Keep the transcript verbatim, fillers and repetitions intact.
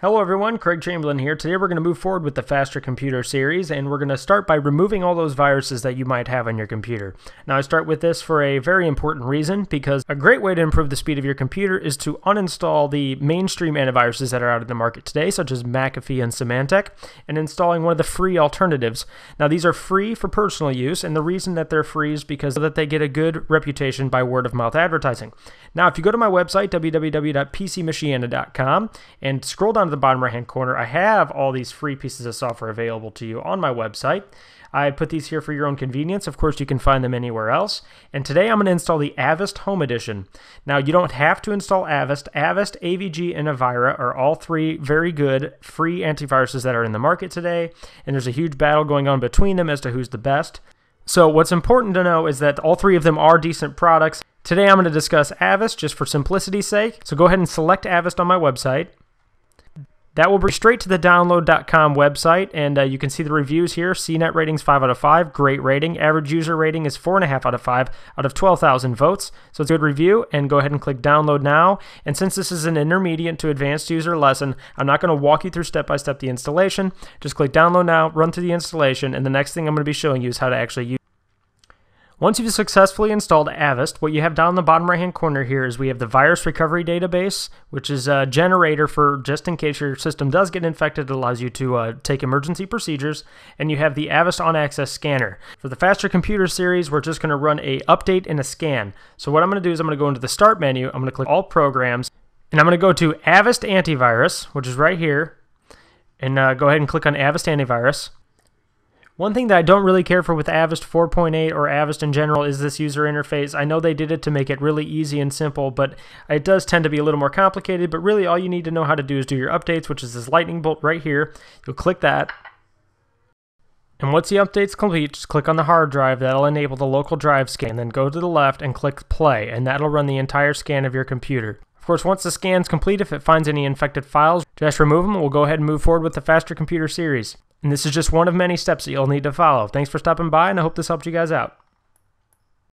Hello everyone, Craig Chamberlain here. Today we're going to move forward with the Faster Computer series, and we're going to start by removing all those viruses that you might have on your computer. Now I start with this for a very important reason, because a great way to improve the speed of your computer is to uninstall the mainstream antiviruses that are out in the market today, such as McAfee and Symantec, and installing one of the free alternatives. Now these are free for personal use, and the reason that they're free is because so that they get a good reputation by word of mouth advertising. Now if you go to my website, w w w dot p c michiana dot com, and scroll down the bottom right hand corner, I have all these free pieces of software available to you on my website. I put these here for your own convenience. Of course, you can find them anywhere else. And today I'm going to install the Avast Home Edition. Now, you don't have to install Avast. Avast, A V G, and Avira are all three very good free antiviruses that are in the market today. And there's a huge battle going on between them as to who's the best. So what's important to know is that all three of them are decent products. Today I'm going to discuss Avast just for simplicity's sake. So go ahead and select Avast on my website. That will bring you straight to the download dot com website, and uh, you can see the reviews here. C net ratings five out of five, great rating. Average user rating is four point five out of five out of twelve thousand votes. So it's a good review, and go ahead and click download now. And since this is an intermediate to advanced user lesson, I'm not going to walk you through step-by-step the installation. Just click download now, run through the installation, and the next thing I'm going to be showing you is how to actually use. Once you've successfully installed Avast, what you have down in the bottom right hand corner here is we have the Virus Recovery Database, which is a generator for just in case your system does get infected. It allows you to uh, take emergency procedures, and you have the Avast on Access Scanner. For the Faster Computer series, we're just going to run a update and a scan. So what I'm going to do is I'm going to go into the Start menu, I'm going to click All Programs, and I'm going to go to Avast Antivirus, which is right here, and uh, go ahead and click on Avast Antivirus. One thing that I don't really care for with Avast four point eight or Avast in general is this user interface. I know they did it to make it really easy and simple, but it does tend to be a little more complicated. But really all you need to know how to do is do your updates, which is this lightning bolt right here. You'll click that. And once the update's complete, just click on the hard drive. That'll enable the local drive scan. Then go to the left and click play, and that'll run the entire scan of your computer. Of course, once the scan's complete, if it finds any infected files, just remove them, and we'll go ahead and move forward with the Faster Computer series. And this is just one of many steps that you'll need to follow. Thanks for stopping by, and I hope this helped you guys out.